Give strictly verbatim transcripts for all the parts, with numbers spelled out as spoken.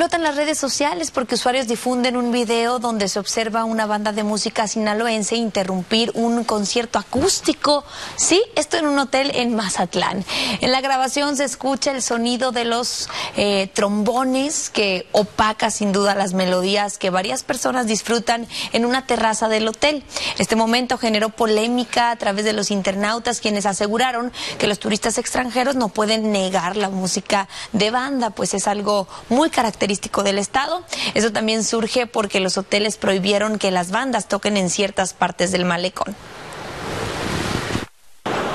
explotan las redes sociales porque usuarios difunden un video donde se observa una banda de música sinaloense interrumpir un concierto acústico. Sí, esto en un hotel en Mazatlán. En la grabación se escucha el sonido de los eh, trombones que opaca sin duda las melodías que varias personas disfrutan en una terraza del hotel. Este momento generó polémica a través de los internautas, quienes aseguraron que los turistas extranjeros no pueden negar la música de banda, pues es algo muy característico del estado. Eso también surge porque los hoteles prohibieron que las bandas toquen en ciertas partes del malecón.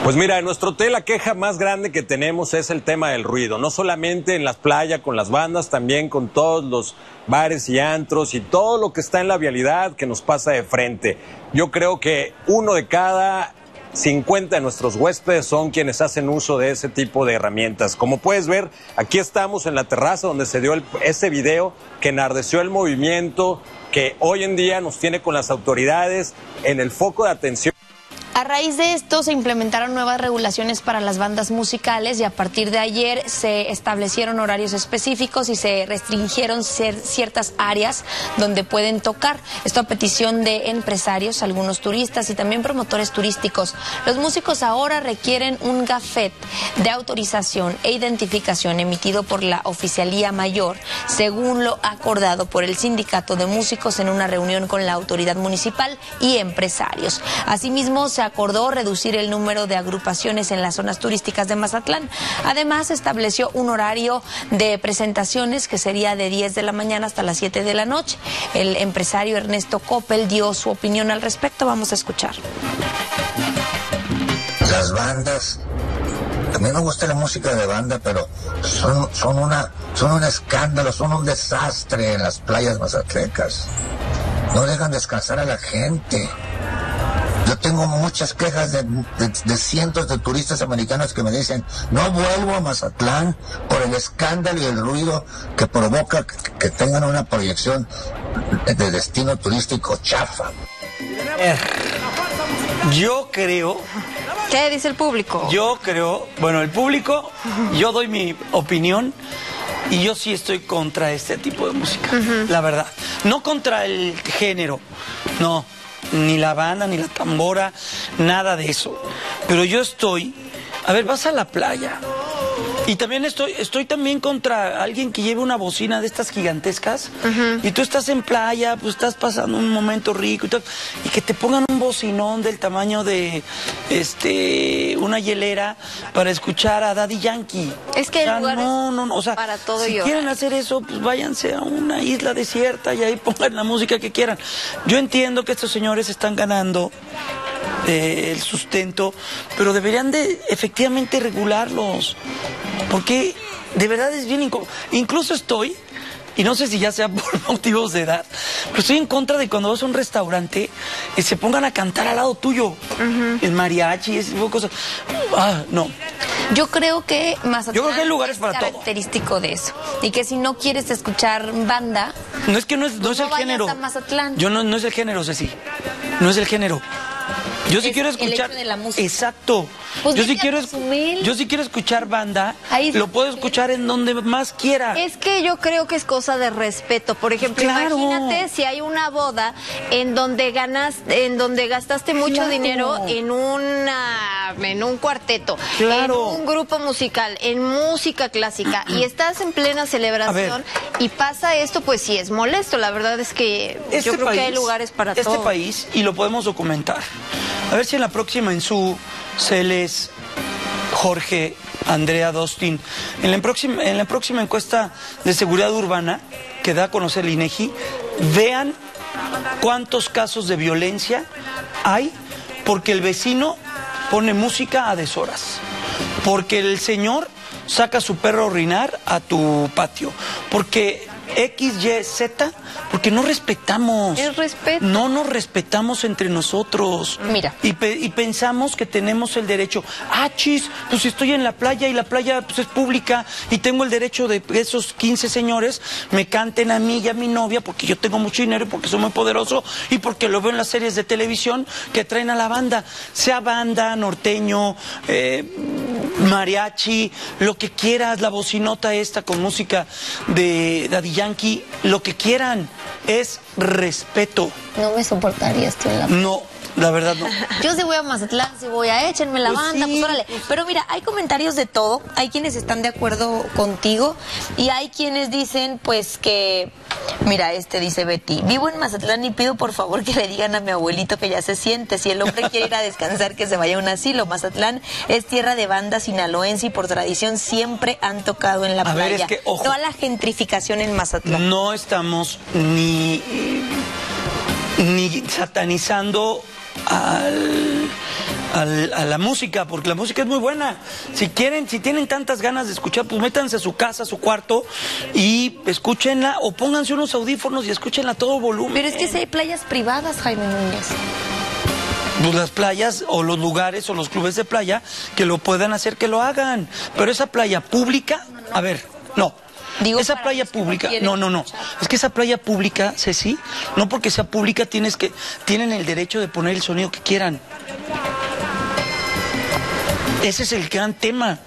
Pues mira, en nuestro hotel la queja más grande que tenemos es el tema del ruido, no solamente en las playas con las bandas, también con todos los bares y antros y todo lo que está en la vialidad que nos pasa de frente. Yo creo que uno de cada cincuenta de nuestros huéspedes son quienes hacen uso de ese tipo de herramientas. Como puedes ver, aquí estamos en la terraza donde se dio el, ese video que enardeció el movimiento que hoy en día nos tiene con las autoridades en el foco de atención. A raíz de esto se implementaron nuevas regulaciones para las bandas musicales y a partir de ayer se establecieron horarios específicos y se restringieron ciertas áreas donde pueden tocar. Esto a petición de empresarios, algunos turistas y también promotores turísticos. Los músicos ahora requieren un gafet de autorización e identificación emitido por la Oficialía Mayor, según lo acordado por el Sindicato de Músicos en una reunión con la autoridad municipal y empresarios. Asimismo, se acordó reducir el número de agrupaciones en las zonas turísticas de Mazatlán. Además, estableció un horario de presentaciones que sería de diez de la mañana hasta las siete de la noche. El empresario Ernesto Coppel dio su opinión al respecto. Vamos a escuchar. Las bandas, a mí me gusta la música de banda, pero son, son, una, son un escándalo, son un desastre en las playas mazatlecas. No dejan descansar a la gente. Yo tengo muchas quejas de, de, de cientos de turistas americanos que me dicen, no vuelvo a Mazatlán por el escándalo y el ruido que provoca que, que tengan una proyección de destino turístico chafa. Eh, yo creo... ¿Qué dice el público? Yo creo, bueno, el público, yo doy mi opinión y yo sí estoy contra este tipo de música, uh-huh. La verdad. No contra el género, no. Ni la banda, ni la tambora, nada de eso. Pero yo estoy... A ver, vas a la playa. Y también estoy estoy también contra alguien que lleve una bocina de estas gigantescas. Uh-huh. Y tú estás en playa, pues estás pasando un momento rico y todo. Y que te pongan un bocinón del tamaño de este una hielera para escuchar a Daddy Yankee. Es que o sea, el lugar no, no, no, o sea, para todo si yo. Quieren hacer eso, pues váyanse a una isla desierta y ahí pongan la música que quieran. Yo entiendo que estos señores están ganando eh, el sustento, pero deberían de efectivamente regularlos. Porque de verdad es bien incómodo. Incluso estoy, y no sé si ya sea por motivos de edad, pero estoy en contra de cuando vas a un restaurante y se pongan a cantar al lado tuyo. Uh-huh. El mariachi, ese tipo de cosas. Ah, no. Yo creo que Mazatlán Yo creo que hay lugares es para característico todo. De eso. Y que si no quieres escuchar banda... No es que no es, no es no el género. Yo no, no es el género, Ceci. No es el género. Yo sí es quiero escuchar. De la Exacto. Pues yo sí quiero consumir. Yo sí quiero escuchar banda. Ahí lo puedo escuchar en donde más quiera. Es que yo creo que es cosa de respeto. Por ejemplo, claro. Imagínate si hay una boda en donde ganas, en donde gastaste mucho claro. dinero en una en un cuarteto, claro. en un grupo musical, en música clásica y estás en plena celebración y pasa esto, pues sí es molesto. La verdad es que este yo creo país, que hay lugares para este todo. Este país y lo podemos documentar. A ver si en la próxima en su Celes, Jorge, Andrea, Dostin, en la próxima, en la próxima encuesta de seguridad urbana que da a conocer el INEGI, vean cuántos casos de violencia hay porque el vecino pone música a deshoras, porque el señor saca a su perro a orinar a tu patio, porque X, Y, Z, porque no respetamos. Es respeto. No nos respetamos entre nosotros. Mira. Y, pe y pensamos que tenemos el derecho. Ah, chis, pues estoy en la playa y la playa pues, es pública y tengo el derecho de que esos quince señores me canten a mí y a mi novia porque yo tengo mucho dinero y porque soy muy poderoso y porque lo veo en las series de televisión que traen a la banda. Sea banda, norteño, eh, mariachi, lo que quieras, la bocinota esta con música de Daddy Yankee, lo que quieran, es respeto. No me soportaría esto en la... No, la verdad no. Yo sí voy a Mazatlán, sí voy a échenme la pues banda, sí, pues órale. Pues... Pero mira, hay comentarios de todo, hay quienes están de acuerdo contigo y hay quienes dicen pues que... Mira, este dice Betty, vivo en Mazatlán y pido por favor que le digan a mi abuelito que ya se siente. Si el hombre quiere ir a descansar, que se vaya a un asilo. Mazatlán es tierra de banda sinaloense y por tradición siempre han tocado en la a playa. Ver, es que, ojo, toda la gentrificación en Mazatlán. No estamos ni, ni satanizando al... Al, a la música, porque la música es muy buena. Si quieren, si tienen tantas ganas de escuchar, pues métanse a su casa, a su cuarto y escúchenla, o pónganse unos audífonos y escúchenla a todo volumen. Pero es que si hay playas privadas, Jaime Núñez. Pues las playas o los lugares o los clubes de playa que lo puedan hacer, que lo hagan. Pero esa playa pública, a ver, no. Digo, esa playa pública, no, no, no, no, es que esa playa pública, Ceci, no porque sea pública tienes que, tienen el derecho de poner el sonido que quieran. Ese es el gran tema.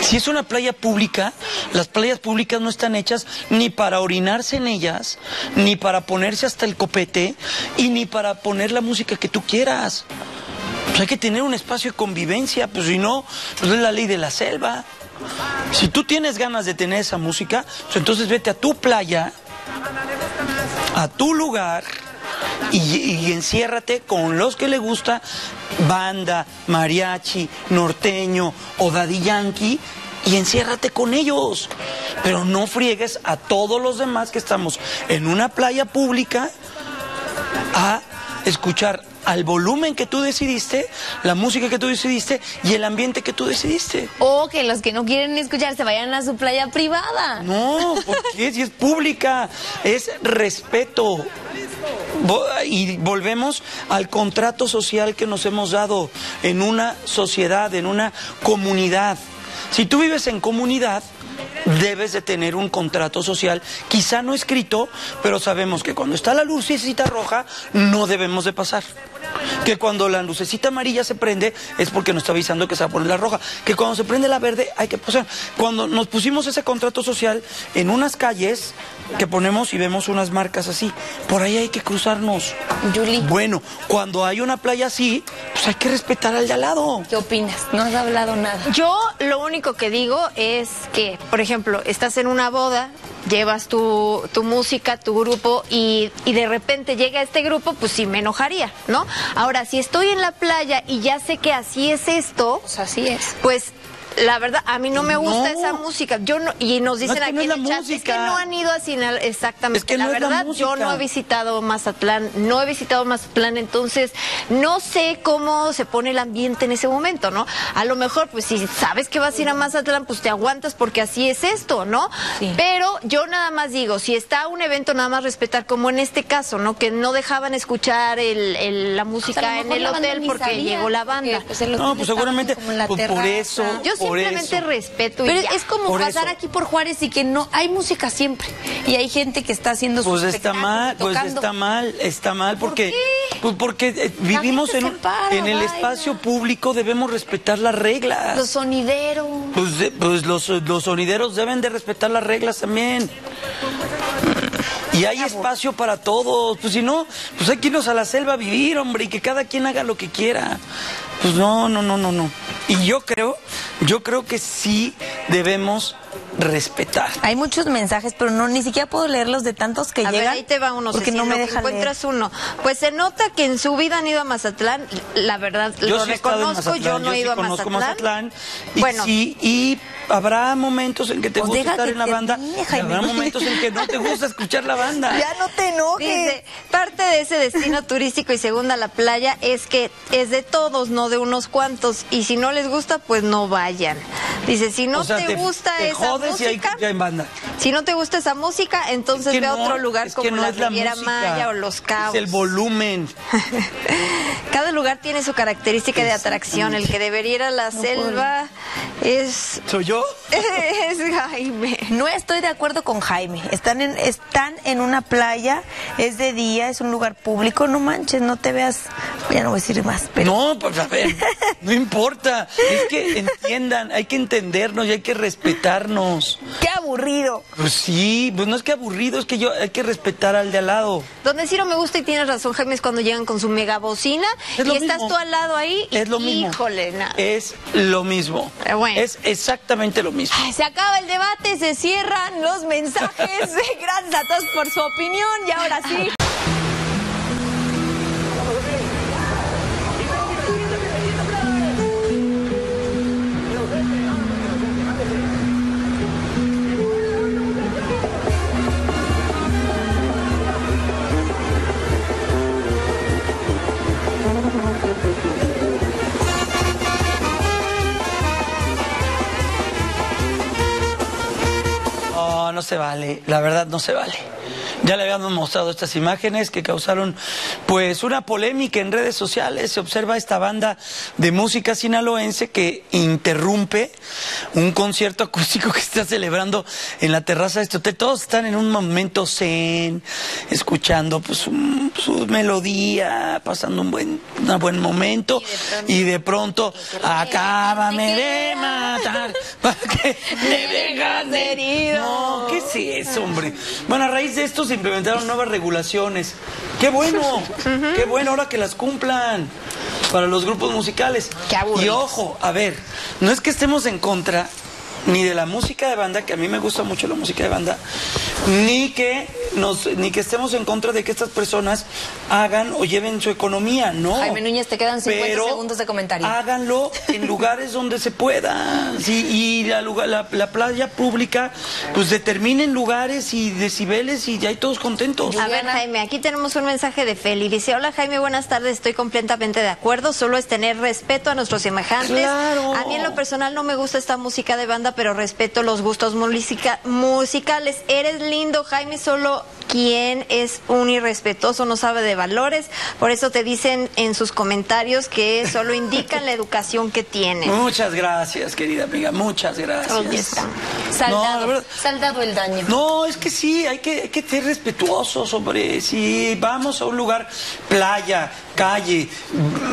Si es una playa pública, las playas públicas no están hechas ni para orinarse en ellas, ni para ponerse hasta el copete, y ni para poner la música que tú quieras. Pues hay que tener un espacio de convivencia, pues si no, pues es la ley de la selva. Si tú tienes ganas de tener esa música, pues entonces vete a tu playa, a tu lugar... Y, y enciérrate con los que le gusta banda, mariachi, norteño o Daddy Yankee, y enciérrate con ellos, pero no friegues a todos los demás que estamos en una playa pública a escuchar al volumen que tú decidiste, la música que tú decidiste y el ambiente que tú decidiste. O que los que no quieren escuchar se vayan a su playa privada. No, porque si es pública, es respeto. Y volvemos al contrato social que nos hemos dado en una sociedad, en una comunidad. Si tú vives en comunidad, debes de tener un contrato social, quizá no escrito, pero sabemos que cuando está la lucecita roja no debemos de pasar, que cuando la lucecita amarilla se prende es porque nos está avisando que se va a poner la roja, que cuando se prende la verde hay que pasar. Cuando nos pusimos ese contrato social en unas calles que ponemos y vemos unas marcas así, por ahí hay que cruzarnos. Yuli. Bueno, cuando hay una playa así, pues hay que respetar al de al lado. ¿Qué opinas? No has hablado nada. Yo lo único que digo es que, por ejemplo, estás en una boda, llevas tu, tu música, tu grupo, y, y de repente llega este grupo, pues sí me enojaría, ¿no? Ahora, si estoy en la playa y ya sé que así es esto, pues así es, pues la verdad a mí no me gusta no. esa música. Yo no, y nos dicen no, es que aquí no en el chat, música. es que no han ido a Sinaloa, exactamente. Es que la no verdad, la yo no he visitado Mazatlán, no he visitado Mazatlán, entonces no sé cómo se pone el ambiente en ese momento, ¿no? A lo mejor, pues si sabes que vas a ir a Mazatlán, pues te aguantas porque así es esto, ¿no? Sí. Pero yo nada más digo, si está un evento, nada más respetar, como en este caso, ¿no? Que no dejaban escuchar el, el, la música, o sea, en el hotel porque sabía, llegó la banda. Porque, pues, el hotel no, pues seguramente pues, por eso. Yo simplemente eso. respeto. Y pero ya. es como por pasar eso. aquí por Juárez y que no hay música siempre y hay gente que está haciendo sus pues está mal tocando. Pues está mal, está mal porque ¿Por pues porque eh, vivimos en, para, en el espacio público, debemos respetar las reglas. Los sonideros pues, de, pues los, los sonideros deben de respetar las reglas también. Y hay espacio para todos, pues si no, pues hay que irnos a la selva a vivir, hombre, y que cada quien haga lo que quiera. Pues no, no, no, no, no. Y yo creo, yo creo que sí debemos respetar. Hay muchos mensajes, pero no ni siquiera puedo leerlos de tantos que a llegan. Ver, ahí te va uno, porque no me deja encuentras leer. uno. Pues se nota que en su vida han ido a Mazatlán, la verdad, yo lo sí reconozco, yo no yo he ido sí a Mazatlán. Mazatlán y bueno, sí, y habrá momentos en que te gusta estar en la banda, deja, y habrá momentos en que no te gusta escuchar la banda. Ya no te enojes. Dice, parte de ese destino turístico y segunda la playa es que es de todos, no de unos cuantos, y si no les gusta, pues no vayan. Dice, si no o sea, te, te gusta te esa tardes y ahí ya en banda. Si no te gusta esa música, entonces es que ve a no, otro lugar como no la Riviera Maya o Los Cabos. Es el volumen. Cada lugar tiene su característica de atracción. El que debería ir a la no selva puedo. es... ¿Soy yo? Es Jaime. No estoy de acuerdo con Jaime. Están en, están en una playa, es de día, es un lugar público. No manches, no te veas... Ya no voy a decir más. Pero... No, pues a ver, no importa. Es que entiendan, hay que entendernos y hay que respetarnos. ¡Qué aburrido! Pues sí, pues no es que aburrido, es que yo hay que respetar al de al lado. Donde Ciro me gusta y tienes razón, Jaime, es cuando llegan con su mega bocina es lo y mismo. Estás tú al lado ahí. Es lo mismo. Híjole, nada. Es lo mismo. Pero bueno. Es exactamente lo mismo. Ay, se acaba el debate, se cierran los mensajes. Gracias a todos por su opinión y ahora sí. No se vale, la verdad no se vale. Ya le habíamos mostrado estas imágenes que causaron pues una polémica en redes sociales. Se observa esta banda de música sinaloense que interrumpe un concierto acústico que se está celebrando en la terraza de este hotel. Todos están en un momento zen, escuchando pues su, su melodía, pasando un buen, un buen momento y de pronto, y de pronto acábame de matar para que me dejas herido. No, ¿qué es eso, hombre? Bueno, a raíz de esto se implementaron nuevas regulaciones. ¡Qué bueno! Uh-huh. ¡Qué bueno! Ahora que las cumplan para los grupos musicales. ¡Qué aburrido! Y ojo, a ver, no es que estemos en contra ni de la música de banda, que a mí me gusta mucho la música de banda, ni que nos, ni que estemos en contra de que estas personas hagan o lleven su economía, no. Jaime Núñez, te quedan cincuenta pero segundos de comentario. Háganlo en lugares donde se pueda. Sí, y la, la, la playa pública, pues determinen lugares y decibeles y ya hay todos contentos. A ver, Jaime, aquí tenemos un mensaje de Feli. Dice, hola Jaime, buenas tardes, estoy completamente de acuerdo, solo es tener respeto a nuestros semejantes. Claro. A mí en lo personal no me gusta esta música de banda, pero respeto los gustos musica musicales. Eres lindo, Jaime, solo quien es un irrespetuoso no sabe de valores. Por eso te dicen en sus comentarios que solo indican la educación que tienes. Muchas gracias, querida amiga, muchas gracias. Oh, ya está. Saldado, no, verdad, saldado el daño. No, es que sí, hay que, hay que ser respetuosos, hombre. Si vamos a un lugar, playa, calle,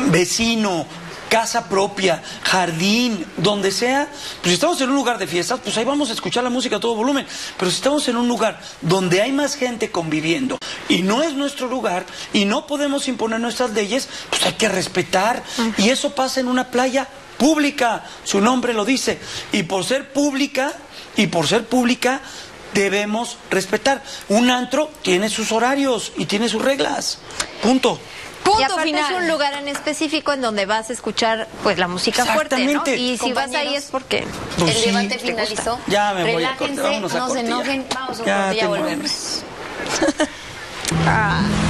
vecino, casa propia, jardín, donde sea, pues si estamos en un lugar de fiestas, pues ahí vamos a escuchar la música a todo volumen, pero si estamos en un lugar donde hay más gente conviviendo y no es nuestro lugar y no podemos imponer nuestras leyes, pues hay que respetar, y eso pasa en una playa pública, su nombre lo dice, y por ser pública, y por ser pública, debemos respetar. Un antro tiene sus horarios y tiene sus reglas, punto. Punto y aparte final. Es un lugar en específico en donde vas a escuchar pues la música fuerte, ¿no? Y si vas ahí es porque pues el debate sí, finalizó. Ya me Relájense, voy a corte, no se enojen, vamos a un corte, ya volvemos. ah.